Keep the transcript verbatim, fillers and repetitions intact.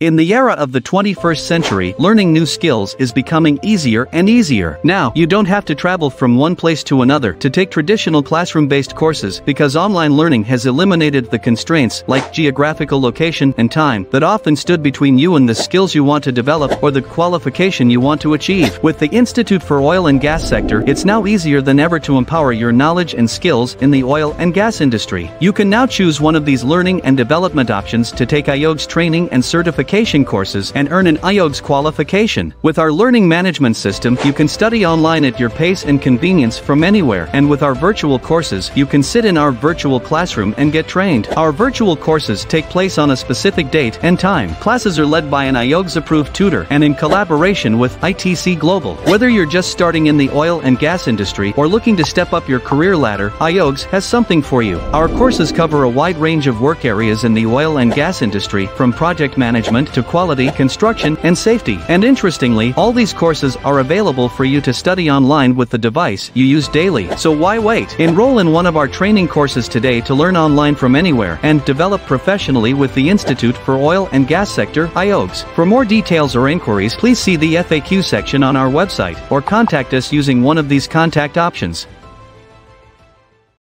In the era of the twenty-first century, learning new skills is becoming easier and easier. Now, you don't have to travel from one place to another to take traditional classroom-based courses because online learning has eliminated the constraints like geographical location and time that often stood between you and the skills you want to develop or the qualification you want to achieve. With the Institute for Oil and Gas Sector, it's now easier than ever to empower your knowledge and skills in the oil and gas industry. You can now choose one of these learning and development options to take I O G's training and certification courses and earn an I O G's qualification. With our learning management system, you can study online at your pace and convenience from anywhere, and with our virtual courses, you can sit in our virtual classroom and get trained. Our virtual courses take place on a specific date and time. Classes are led by an I O G's approved tutor and in collaboration with I T C Global. Whether you're just starting in the oil and gas industry or looking to step up your career ladder, I O G's has something for you. Our courses cover a wide range of work areas in the oil and gas industry, from project management to quality, construction, and safety. And interestingly, all these courses are available for you to study online with the device you use daily. So why wait? Enroll in one of our training courses today to learn online from anywhere and develop professionally with the Institute for Oil and Gas Sector, I O G's. For more details or inquiries, please see the F A Q section on our website or contact us using one of these contact options.